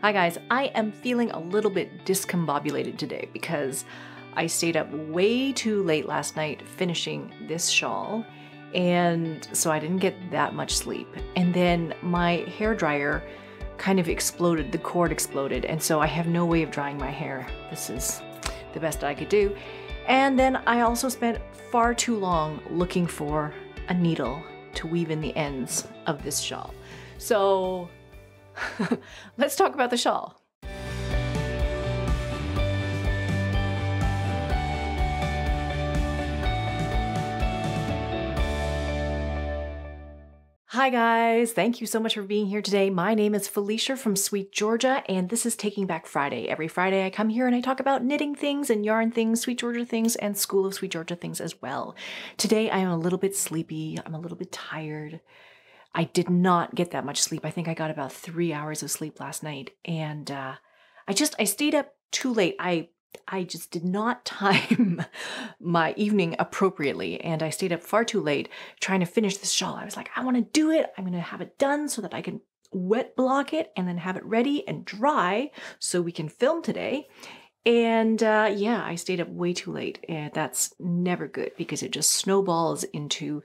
Hi guys, I am feeling a little bit discombobulated today because I stayed up way too late last night finishing this shawl, and so I didn't get that much sleep. And then my hairdryer kind of exploded, the cord exploded, and so I have no way of drying my hair. This is the best I could do. And then I also spent far too long looking for a needle to weave in the ends of this shawl. So let's talk about the shawl. Hi guys, thank you so much for being here today. My name is Felicia from Sweet Georgia, and this is Taking Back Friday. Every Friday I come here and I talk about knitting things and yarn things, Sweet Georgia things, and School of Sweet Georgia things as well. Today I am a little bit sleepy, I'm a little bit tired. I did not get that much sleep. I think I got about 3 hours of sleep last night, and I stayed up too late. I just did not time my evening appropriately, and I stayed up far too late trying to finish this shawl. I was like, I want to do it. I'm going to have it done so that I can wet block it and then have it ready and dry so we can film today. And yeah, I stayed up way too late, and that's never good because it just snowballs into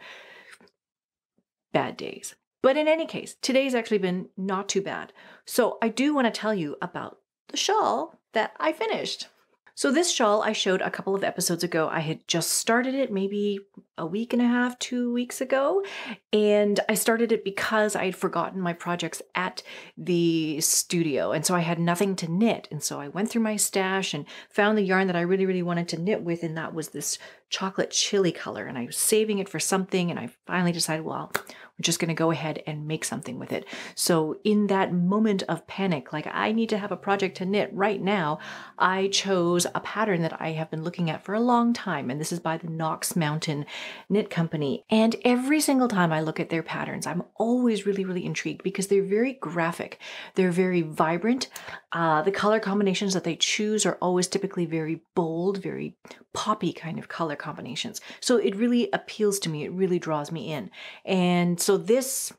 bad days. But in any case, today's actually been not too bad. So I do want to tell you about the shawl that I finished. So this shawl I showed a couple of episodes ago. I had just started it maybe a week and a half, 2 weeks ago. And I started it because I had forgotten my projects at the studio. And so I had nothing to knit. And so I went through my stash and found the yarn that I really, really wanted to knit with. And that was this chocolate chili color. And I was saving it for something. And I finally decided, well, we're just going to go ahead and make something with it. So in that moment of panic, like I need to have a project to knit right now, I chose a pattern that I have been looking at for a long time. And this is by the Knox Mountain Knit Company. And every single time I look at their patterns, I'm always really, really intrigued because they're very graphic. They're very vibrant. The color combinations that they choose are always typically very bold, very poppy kind of color combinations. So it really appeals to me. It really draws me in. And so this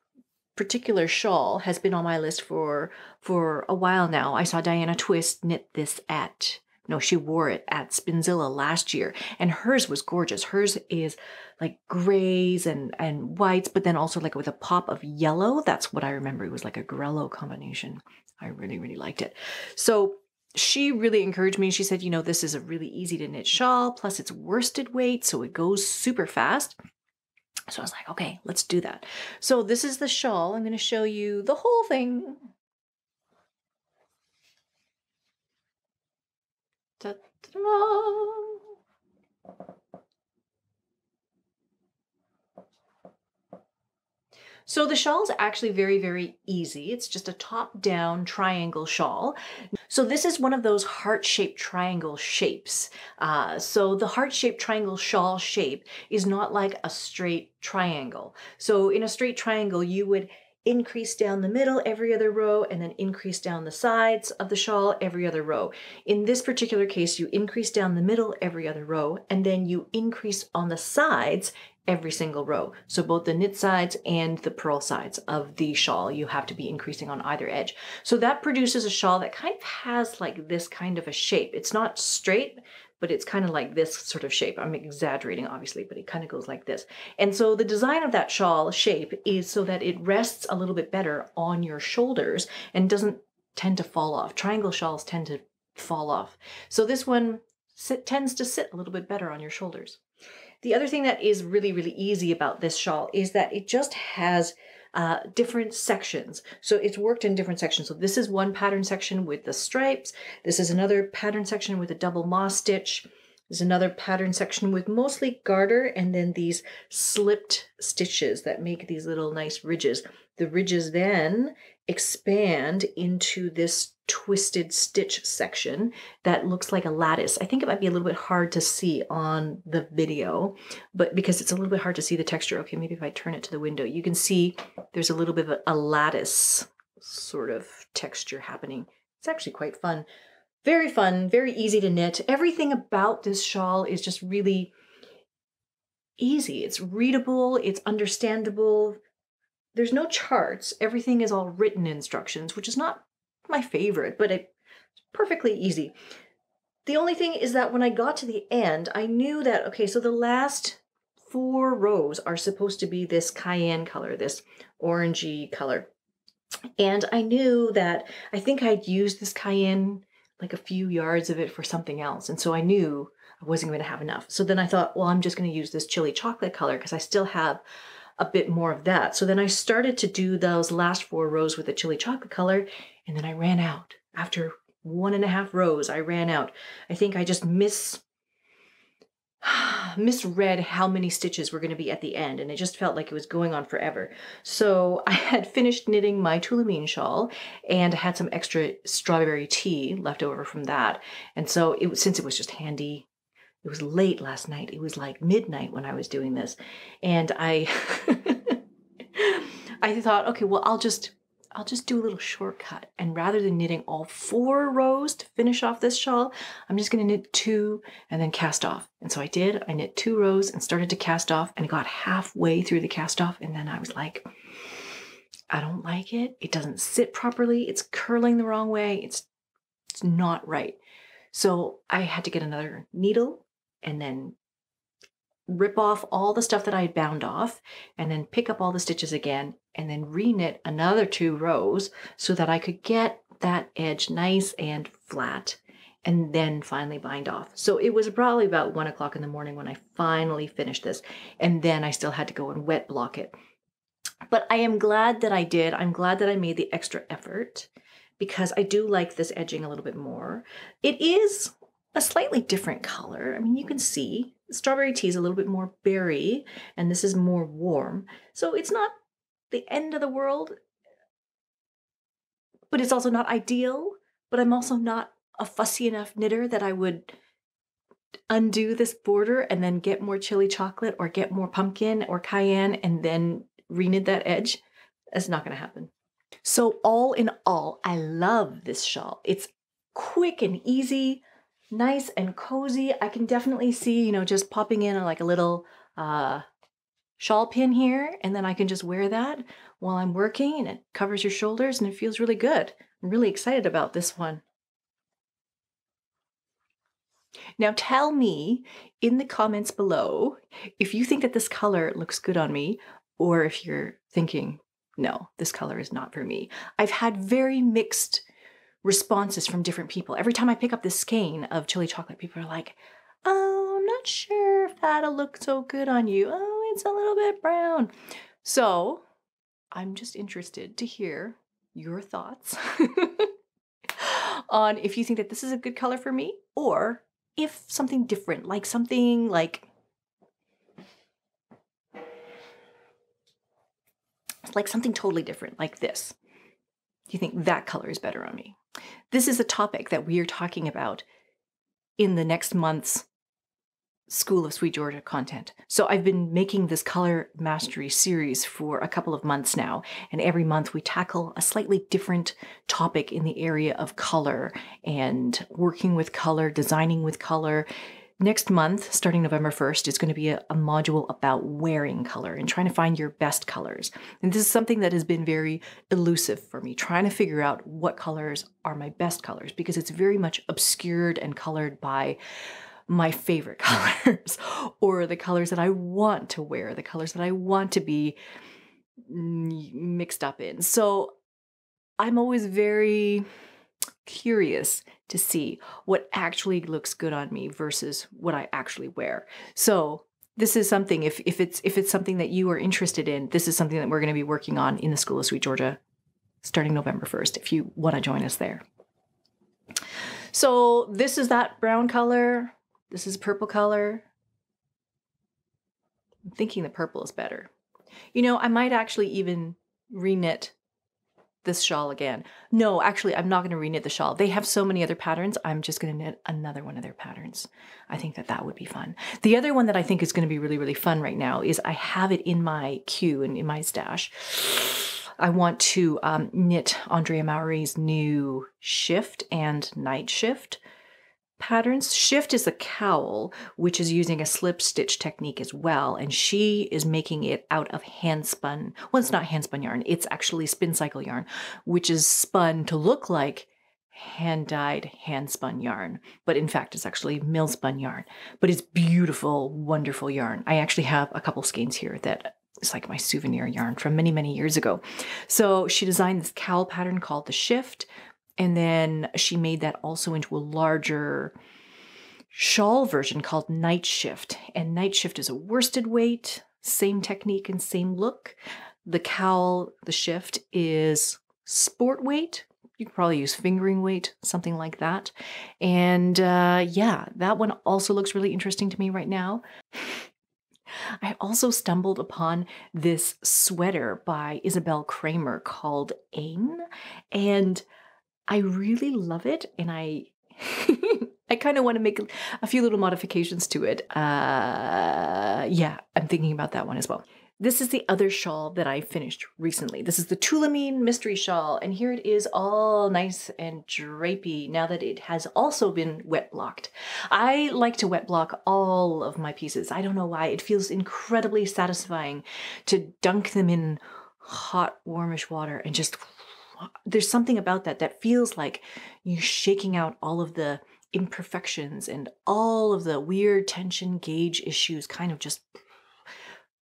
particular shawl has been on my list for a while now. I saw Diana Twist knit this at, no, she wore it at Spinzilla last year, and hers was gorgeous. Hers is like grays and whites, but then also like with a pop of yellow. That's what I remember. It was like a grello combination. I really, really liked it. So she really encouraged me. She said, you know, this is a really easy to knit shawl, plus it's worsted weight, so it goes super fast. So I was like, okay, let's do that. So this is the shawl. I'm going to show you the whole thing. Ta-da! So the shawl is actually very, very easy. It's just a top-down triangle shawl. So this is one of those heart-shaped triangle shapes. So the heart-shaped triangle shawl shape is not like a straight triangle. So in a straight triangle, you would increase down the middle every other row and then increase down the sides of the shawl every other row. In this particular case, you increase down the middle every other row and then you increase on the sides every single row. So both the knit sides and the purl sides of the shawl, you have to be increasing on either edge. So that produces a shawl that kind of has like this kind of a shape. It's not straight, but it's kind of like this sort of shape. I'm exaggerating, obviously, but it kind of goes like this. And so the design of that shawl shape is so that it rests a little bit better on your shoulders and doesn't tend to fall off. Triangle shawls tend to fall off. So this one tends to sit a little bit better on your shoulders. The other thing that is really, really easy about this shawl is that it just has different sections. So it's worked in different sections. So this is one pattern section with the stripes. This is another pattern section with a double moss stitch. There's another pattern section with mostly garter and then these slipped stitches that make these little nice ridges. The ridges then expand into this twisted stitch section that looks like a lattice. I think it might be a little bit hard to see on the video, but because it's a little bit hard to see the texture. Okay, maybe if I turn it to the window, you can see there's a little bit of a lattice sort of texture happening. It's actually quite fun. Very fun, very easy to knit. Everything about this shawl is just really easy. It's readable, it's understandable. There's no charts. Everything is all written instructions, which is not my favorite, but it's perfectly easy. The only thing is that when I got to the end, I knew that, okay, so the last 4 rows are supposed to be this cayenne color, this orangey color. And I knew that I think I'd used this cayenne, like a few yards of it for something else. And so I knew I wasn't going to have enough. So then I thought, well, I'm just going to use this chili chocolate color because I still have a bit more of that. So then I started to do those last 4 rows with the chili chocolate color. And then I ran out. After 1.5 rows, I ran out. I think I just misread how many stitches were going to be at the end, and it just felt like it was going on forever. So I had finished knitting my Tullameen shawl, and I had some extra strawberry tea left over from that. And so it was, since it was just handy, it was late last night. It was like midnight when I was doing this, and I I thought, okay, well, I'll just do a little shortcut, and rather than knitting all 4 rows to finish off this shawl, I'm just gonna knit 2 and then cast off. And so I did. I knit 2 rows and started to cast off, and I got halfway through the cast off, and then I was like, I don't like it. It doesn't sit properly. It's curling the wrong way. It's not right. So I had to get another needle and then rip off all the stuff that I had bound off, and then pick up all the stitches again, and then re-knit another 2 rows so that I could get that edge nice and flat, and then finally bind off. So it was probably about 1 o'clock in the morning when I finally finished this, and then I still had to go and wet block it. But I am glad that I did. I'm glad that I made the extra effort, because I do like this edging a little bit more. It is a slightly different color. I mean, you can see strawberry tea is a little bit more berry, and this is more warm. So it's not the end of the world, but it's also not ideal. But I'm also not a fussy enough knitter that I would undo this border and then get more chili chocolate or get more pumpkin or cayenne and then reknit that edge. That's not going to happen. So all in all, I love this shawl. It's quick and easy, nice and cozy. I can definitely see, you know, just popping in like a little shawl pin here, and then I can just wear that while I'm working, and it covers your shoulders and it feels really good. I'm really excited about this one. Now tell me in the comments below if you think that this color looks good on me, or if you're thinking, no, this color is not for me. I've had very mixed responses from different people. Every time I pick up this skein of chili chocolate, people are like, oh, I'm not sure if that'll look so good on you. Oh, it's a little bit brown. So I'm just interested to hear your thoughts on if you think that this is a good color for me, or if something different, like something like something totally different, like this. Do you think that color is better on me? This is a topic that we are talking about in the next month's School of Sweet Georgia content. So I've been making this color mastery series for a couple of months now, and every month we tackle a slightly different topic in the area of color and working with color, designing with color. Next month, starting November 1st, is going to be a module about wearing color and trying to find your best colors. And this is something that has been very elusive for me, trying to figure out what colors are my best colors, because it's very much obscured and colored by my favorite colors or the colors that I want to wear, the colors that I want to be mixed up in. So I'm always very curious to see what actually looks good on me versus what I actually wear. So this is something, if it's something that you are interested in, this is something that we're going to be working on in the School of Sweet Georgia starting November 1st, if you want to join us there. So this is that brown color. This is purple color. I'm thinking the purple is better. You know, I might actually even reknit this shawl again. No, actually, I'm not going to reknit the shawl. They have so many other patterns. I'm just going to knit another one of their patterns. I think that that would be fun. The other one that I think is going to be really, really fun right now is I have it in my queue and in my stash. I want to knit Andrea Mowry's new Shift and Night Shift patterns. Shift is the cowl, which is using a slip stitch technique as well, and she is making it out of handspun. Well, it's not handspun yarn, it's actually spin cycle yarn, which is spun to look like hand-dyed, hand-spun yarn, but in fact it's actually mill-spun yarn. But it's beautiful, wonderful yarn. I actually have a couple skeins here that it's like my souvenir yarn from many, many years ago. So she designed this cowl pattern called the Shift, and then she made that also into a larger shawl version called Night Shift. And Night Shift is a worsted weight, same technique and same look. The cowl, the Shift, is sport weight. You could probably use fingering weight, something like that. And yeah, that one also looks really interesting to me right now. I also stumbled upon this sweater by Isabel Kramer called AIM, and I really love it, and I kind of want to make a few little modifications to it. Yeah, I'm thinking about that one as well. This is the other shawl that I finished recently. This is the Tullameen Mystery Shawl, and here it is all nice and drapey now that it has also been wet blocked. I like to wet block all of my pieces. I don't know why. It feels incredibly satisfying to dunk them in hot, warmish water and just... There's something about that that feels like you're shaking out all of the imperfections and all of the weird tension gauge issues kind of just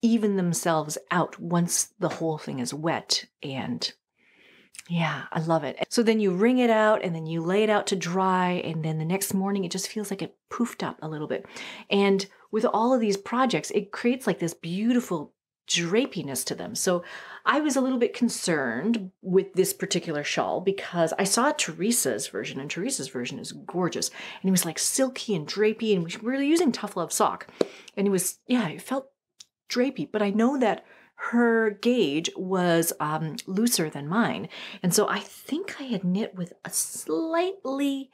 even themselves out once the whole thing is wet. And yeah, I love it. So then you wring it out and then you lay it out to dry, and then the next morning it just feels like it poofed up a little bit. And with all of these projects, it creates like this beautiful drapiness to them. So I was a little bit concerned with this particular shawl because I saw Teresa's version, and Teresa's version is gorgeous, and it was like silky and drapey, and we were using Tough Love Sock, and it was, yeah, it felt drapey, but I know that her gauge was looser than mine, and so I think I had knit with a slightly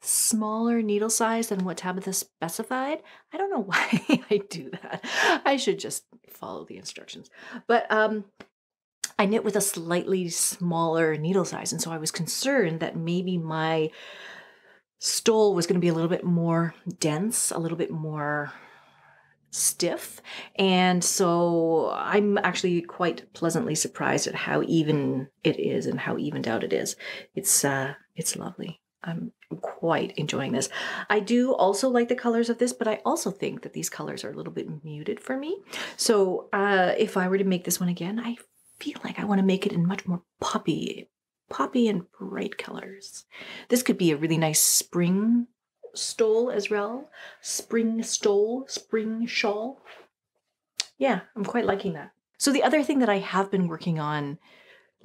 smaller needle size than what Tabitha specified. I don't know why I do that. I should just follow the instructions. But I knit with a slightly smaller needle size, and so I was concerned that maybe my stole was going to be a little bit more dense, a little bit more stiff, and so I'm actually quite pleasantly surprised at how even it is and how evened out it is. It's lovely. I'm quite enjoying this. I do also like the colors of this, but I also think that these colors are a little bit muted for me. So if I were to make this one again, I feel like I want to make it in much more poppy and bright colors. This could be a really nice spring stole as well. Spring stole, spring shawl. Yeah, I'm quite liking that. So the other thing that I have been working on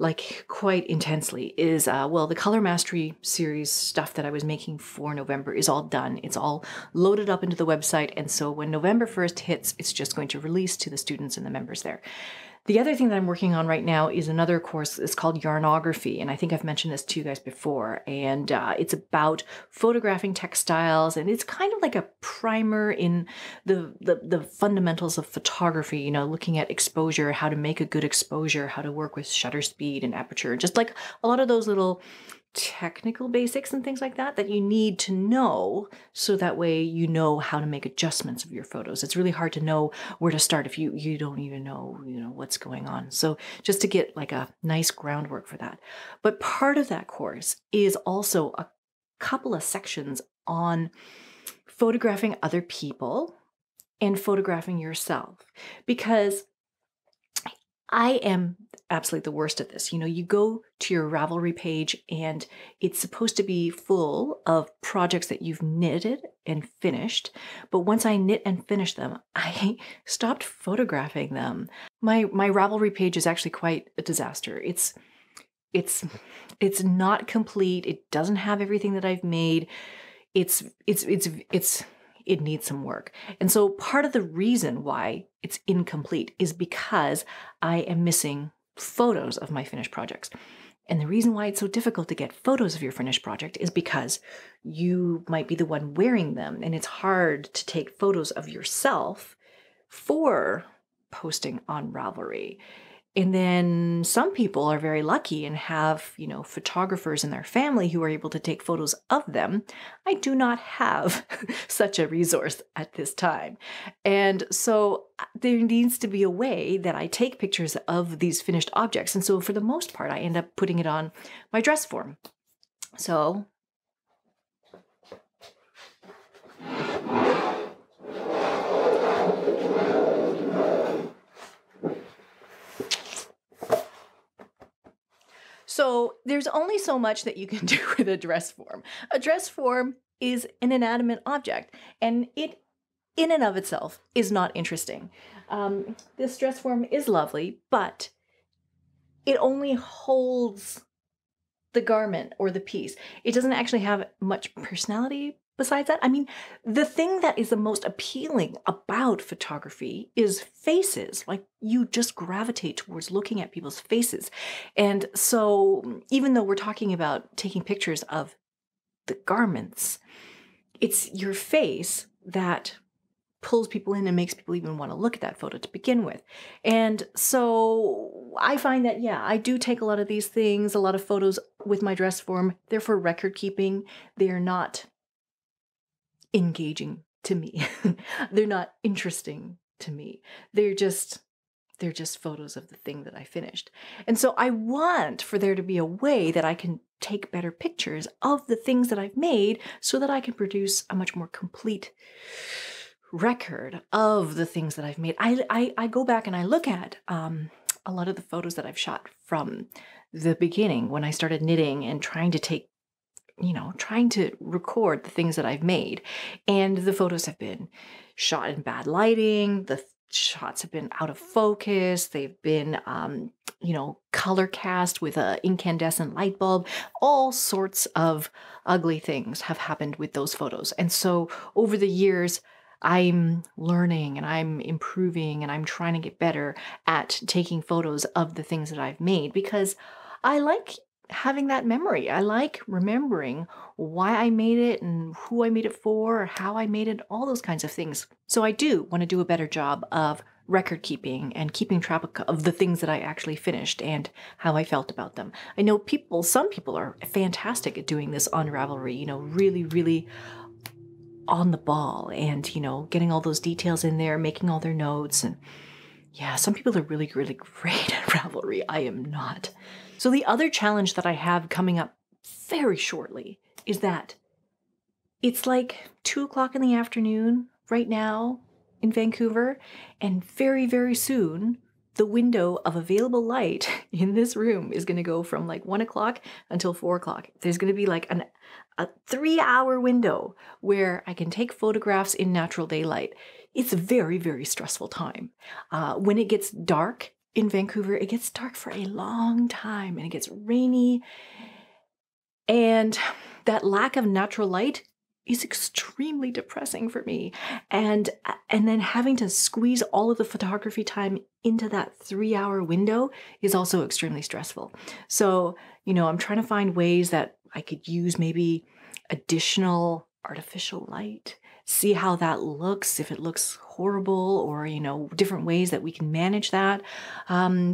like quite intensely is, well, the Color Mastery series stuff that I was making for November is all done. It's all loaded up into the website. And so when November 1st hits, it's just going to release to the students and the members there. The other thing that I'm working on right now is another course. It's called Yarnography, and I think I've mentioned this to you guys before, and it's about photographing textiles, and it's kind of like a primer in the fundamentals of photography, you know, looking at exposure, how to make a good exposure, how to work with shutter speed and aperture, just like a lot of those little technical basics and things like that that you need to know, so that way you know how to make adjustments of your photos. It's really hard to know where to start if you don't even know, you know, what's going on. So just to get like a nice groundwork for that. But part of that course is also a couple of sections on photographing other people and photographing yourself, because I am absolutely the worst at this. You know, you go to your Ravelry page and it's supposed to be full of projects that you've knitted and finished. But once I knit and finish them, I stopped photographing them. My Ravelry page is actually quite a disaster. It's not complete. It doesn't have everything that I've made. It needs some work. And so part of the reason why it's incomplete is because I am missing photos of my finished projects. And the reason why it's so difficult to get photos of your finished project is because you might be the one wearing them, and it's hard to take photos of yourself for posting on Ravelry. And then some people are very lucky and have, you know, photographers in their family who are able to take photos of them. I do not have such a resource at this time. And so there needs to be a way that I take pictures of these finished objects. And so for the most part, I end up putting it on my dress form. So there's only so much that you can do with a dress form. A dress form is an inanimate object, and it in and of itself is not interesting. This dress form is lovely, but it only holds the garment or the piece. It doesn't actually have much personality besides that. I mean, the thing that is the most appealing about photography is faces. Like, you just gravitate towards looking at people's faces. And so even though we're talking about taking pictures of the garments, it's your face that pulls people in and makes people even want to look at that photo to begin with. And so I find that, yeah, I do take a lot of these things, a lot of photos with my dress form. They're for record keeping. They're not engaging to me. They're not interesting to me. They're just photos of the thing that I finished. And so I want for there to be a way that I can take better pictures of the things that I've made so that I can produce a much more complete record of the things that I've made. I go back and I look at a lot of the photos that I've shot from the beginning when I started knitting and trying to take, you know, trying to record the things that I've made. And the photos have been shot in bad lighting. The shots have been out of focus. They've been, you know, color cast with an incandescent light bulb. All sorts of ugly things have happened with those photos. And so over the years, I'm learning and I'm improving and I'm trying to get better at taking photos of the things that I've made, because I like having that memory. I like remembering why I made it and who I made it for, or how I made it, all those kinds of things. So I do want to do a better job of record keeping and keeping track of the things that I actually finished and how I felt about them. I know people, some people are fantastic at doing this on Ravelry, you know, really, really on the ball and, you know, getting all those details in there, making all their notes. And yeah, some people are really, really great at Ravelry. I am not. So the other challenge that I have coming up very shortly is that it's like 2 o'clock in the afternoon right now in Vancouver, and very, very soon the window of available light in this room is going to go from like 1 o'clock until 4 o'clock. There's going to be like a 3-hour window where I can take photographs in natural daylight. It's a very, very stressful time. When it gets dark in Vancouver, it gets dark for a long time and it gets rainy. And that lack of natural light is extremely depressing for me. And then having to squeeze all of the photography time into that 3-hour window is also extremely stressful. So, you know, I'm trying to find ways that I could use maybe additional artificial light, see how that looks, if it looks horrible, or, you know, different ways that we can manage that.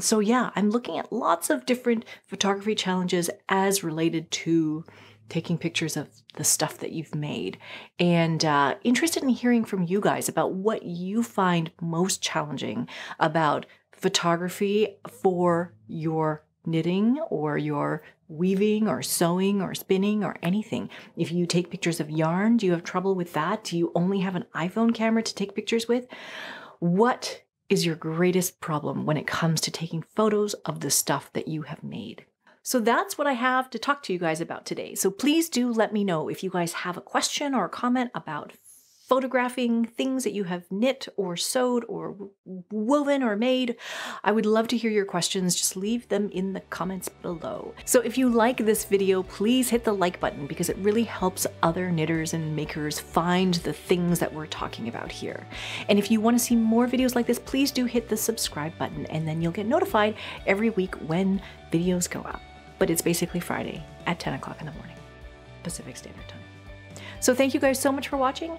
So yeah, I'm looking at lots of different photography challenges as related to taking pictures of the stuff that you've made, and interested in hearing from you guys about what you find most challenging about photography for your knitting or your weaving or sewing or spinning or anything. If you take pictures of yarn, do you have trouble with that? Do you only have an iPhone camera to take pictures with? What is your greatest problem when it comes to taking photos of the stuff that you have made? So that's what I have to talk to you guys about today. So please do let me know if you guys have a question or a comment about photographing things that you have knit or sewed or woven or made. I would love to hear your questions. Just leave them in the comments below. So if you like this video, please hit the like button, because it really helps other knitters and makers find the things that we're talking about here. And if you want to see more videos like this, please do hit the subscribe button, and then you'll get notified every week when videos go up. But it's basically Friday at 10 o'clock in the morning, Pacific Standard Time. So thank you guys so much for watching.